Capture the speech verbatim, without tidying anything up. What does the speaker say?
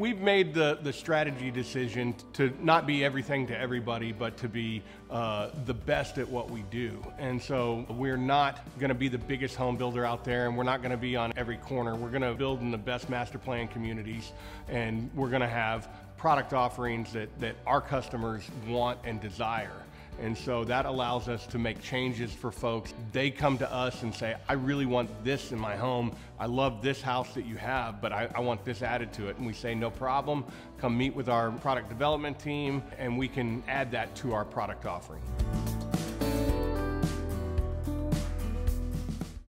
we've made the, the strategy decision to not be everything to everybody, but to be uh, the best at what we do. And so we're not gonna be the biggest home builder out there, and we're not gonna be on every corner. We're gonna build in the best master plan communities, and we're gonna have product offerings that, that our customers want and desire. And so that allows us to make changes for folks. They come to us and say, I really want this in my home. I love this house that you have, but I, I want this added to it. And we say, no problem. Come meet with our product development team, and we can add that to our product offering.